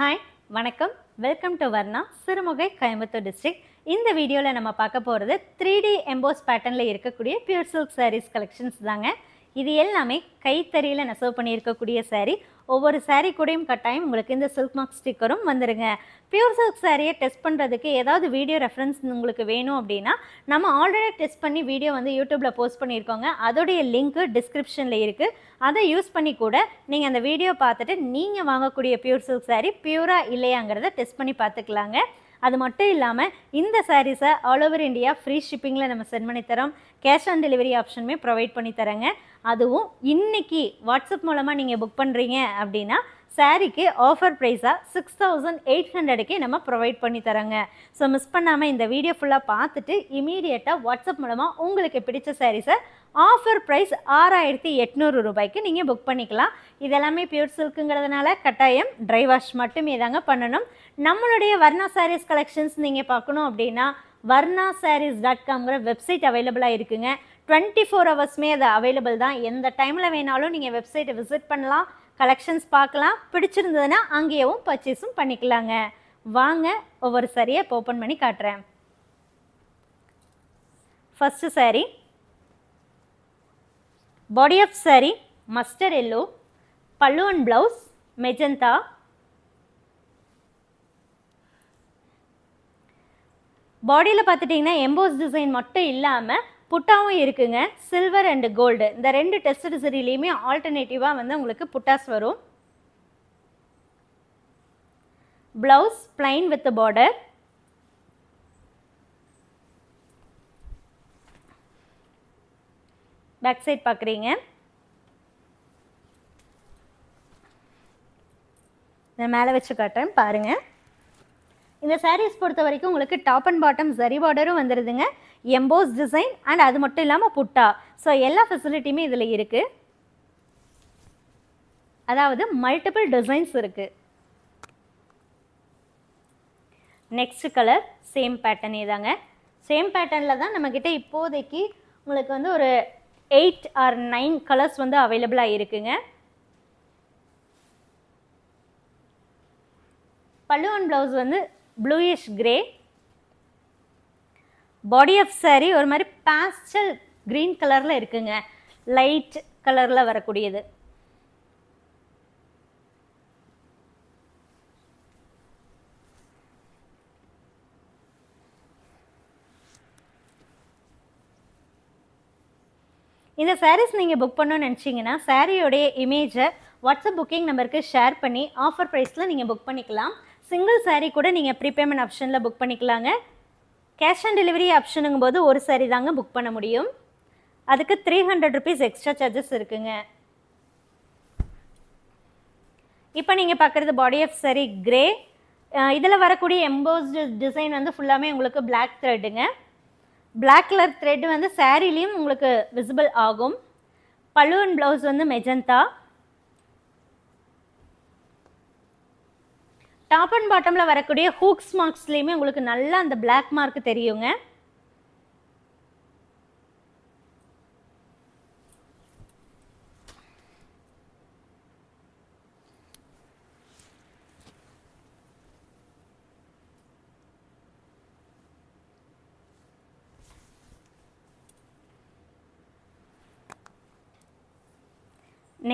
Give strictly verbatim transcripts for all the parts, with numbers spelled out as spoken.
Hi, Vanakkam. Welcome to Varna, Sirumugai, Kaimpattu district. In this video, we will talk about three D embossed pattern Pure Silk Series Collections. This is all கைத்தறியில நெசவு பண்ணியிருக்கக்கூடிய saree. ஒவ்வொரு saree கூடயும் கட்டாயம் உங்களுக்கு இந்த silk mark ஸ்டிக்கரும் வந்துருங்க. Pure silk saree test பண்றதுக்கு ஏதாவது வீடியோ ரெஃபரன்ஸ் உங்களுக்கு வேணும் அப்படினா நம்ம ஆல்ரெடி டெஸ்ட் பண்ணி வீடியோ வந்து YouTubeல போஸ்ட் பண்ணிருக்கோங்க. அதோட லிங்க் டிஸ்கிரிப்ஷன்ல இருக்கு. அதை யூஸ் பண்ணி கூட நீங்க அந்த வீடியோ பார்த்துட்டு நீங்க வாங்கக்கூடிய pure silk saree பியூரா இல்லையாங்கறதை டெஸ்ட் பண்ணி பார்த்துக்கலாங்க. அது மட்டும் இல்லாம இந்த sarees all over India free shipping ல நம்ம சென்ட் பண்ணி தரோம். Cash on delivery option May provide பண்ணி தரங்க. அதுவும் இன்னைக்கு WhatsApp மூலமா நீங்க புக் பண்றீங்க அப்படினா சாரிக்கு ஆஃபர் பிரைஸா six thousand eight hundred க்கு நம்ம ப்ரொவைட் பண்ணி தரங்க. சோ மிஸ் பண்ணாம இந்த வீடியோ ஃபுல்லா பார்த்துட்டு இமிடியேட்டா WhatsApp மூலமா உங்களுக்கு பிடிச்ச sarees offer price six thousand eight hundred ரூபாய்க்கு நீங்க புக் பண்ணிக்கலாம். இதெல்லாம் பியூர் silkங்கறதனால கட்டாயம் dry wash மட்டுமேதாங்க பண்ணனும். நம்மளுடைய Varna sarees collections நீங்க பார்க்கணும் அப்படினா varna sarees dot com ங்கற வெப்சைட் அவேலபிளா இருக்குங்க. twenty-four hours மே அது அவேலபிள் தான். எந்த டைம்ல வேணாலும் நீங்க வெப்சைட் விசிட் பண்ணலாம், கலெக்ஷன்ஸ் பார்க்கலாம். பிடிச்சிருந்ததுனா அங்கேயும் பர்சேஸும் பண்ணிக்கலாங்க. வாங்க ஒவ்வொரு saree ஓபன் பண்ணி காட்றேன். First saree, body of saree mustard yellow, pallu and blouse magenta. Body la paathitingna embossed design mattum illama puttavum irukku, silver and gold. Indha rendu tested saree liyume alternative ah vandha ungalku puttas varum. Blouse plain with the border. Back side paakreenga. Idha mele vechu kaatren paarenga. In the sarees பொறுத்தவரைக்கும் உங்களுக்கு top and bottom zari borderம் வந்திருதுங்க. Embossed design and அது மட்டும் இல்லாம புட்டா. So எல்லா ஃபெசிலிட்டியுமே இதிலே இருக்கு. அதாவது மல்டிபிள் டிசைன்ஸ் இருக்கு. நெக்ஸ்ட் கலர் சேம் பேட்டர்னே தாங்க. சேம் பேட்டர்ன்ல தான் நம்மகிட்ட இப்போதைக்கு உங்களுக்கு வந்து ஒரு eight or nine கலர்ஸ் வந்து அவேலபிளா இருக்குங்க. Pallu and blouse வந்து bluish grey. Body of saree ஒரு மாதிரி pastel green கலர்ல இருக்குங்க. Light கலர்ல வரக்கூடியது. இந்த sarees நீங்க புக் பண்ணனும்னு நினைச்சீங்கன்னா சாரியோட இமேஜ் WhatsApp booking நம்பருக்கு ஷேர் பண்ணி ஆஃபர் பிரைஸ்ல நீங்க புக் பண்ணிக்கலாம். சிங்கிள் saree கூட நீங்க prepayment ஆப்ஷன்ல புக் பண்ணிக்கலாங்க. கேஷ் ஆன் டெலிவரி ஆப்ஷனுங்கும்போது ஒரு saree தாங்க புக் பண்ண முடியும். அதுக்கு three hundred rupees extra charges இருக்குங்க. இப்போ நீங்க பார்க்கிறது body of saree grey. இதல வரக்கூடிய embossed design வந்து ஃபுல்லாமே உங்களுக்கு black threadங்க. Black color thread வந்து saree-லயும் உங்களுக்கு visible ஆகும். Pallu and blouse வந்து magenta. Top and bottom la varakkudiya hooks marks liyume ungalku nalla and black mark theriyunga.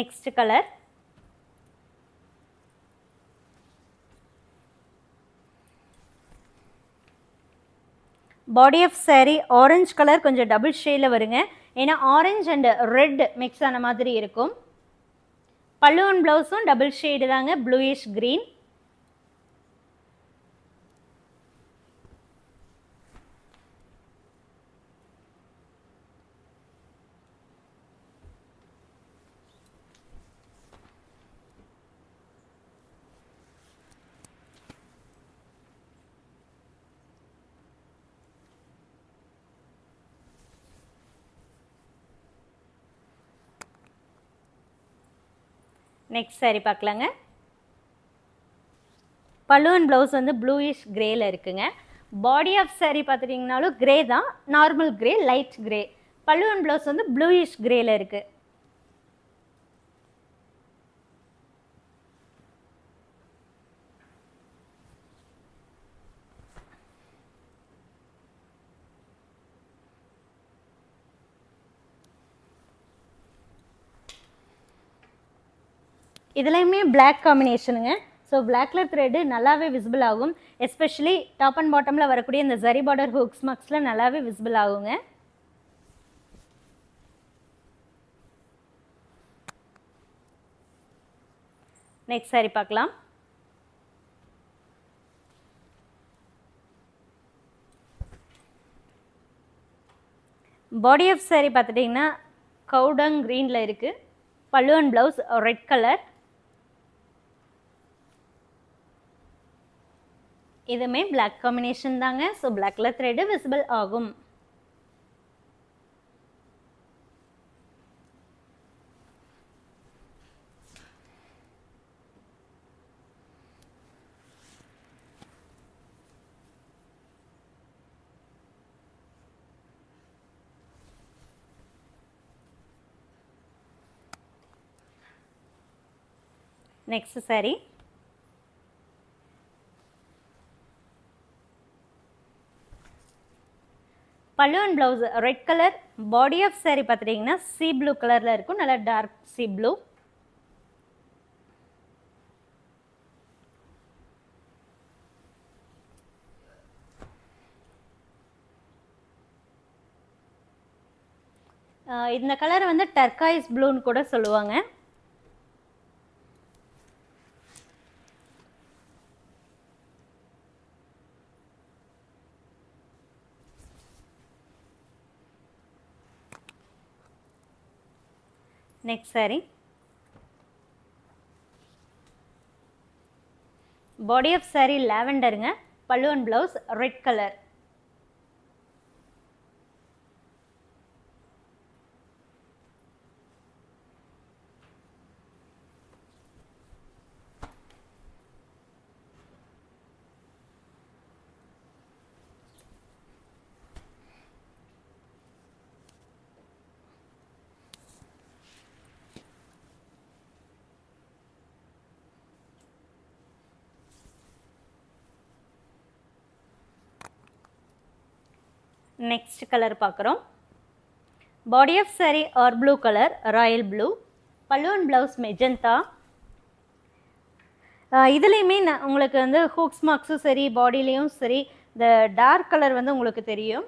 Next color, body of saree orange color konja double shade la varunga, ena orange and red mix ana madiri irukum. Pallu and blouse um double shade daanga bluish green. Next saree பார்க்கலாங்க. Pallu and blouse வந்து bluish grey ல இருக்குங்க. Body of saree பாத்துட்டீங்கனாலும் grey தான், normal grey, light grey. Pallu and blouse வந்து bluish grey ல இருக்கு. This black combination. So black thread is visible, especially top and bottom la varakudi indha zari border hooks marks la nallave visible agunga. Next saree paakalam. Body of saree paathutingna cow dung green la irukku, pallu and blouse red color. This is black combination, so black thread is visible agum. Next saree. Pallu and blouse red color, body of saree pathirengna sea blue color la irukku, nalla dark sea blue. Uh, indha color vandu turquoise blue nu kuda solluvaanga. Next saree. Body of saree lavender nga, pallu and blouse red color. Next color paakarom. Body of saree or blue color, royal blue, pallu and blouse magenta. Uh, idalayume ungalku and hooks marks seri body layum seri the dark color vandu ungalku theriyum,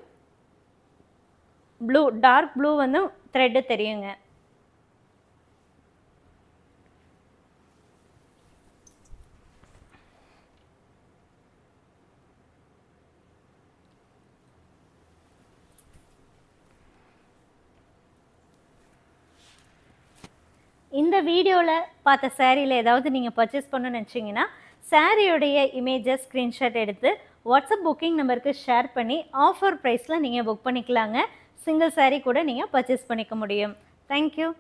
blue dark blue vandu thread theriyunga. In the video, if you purchase the saree, images screenshot eduthu WhatsApp booking number ku share panni offer price la neenga book pannikalaanga. Single saree kuda neenga purchase pannika mudiyum. Thank you.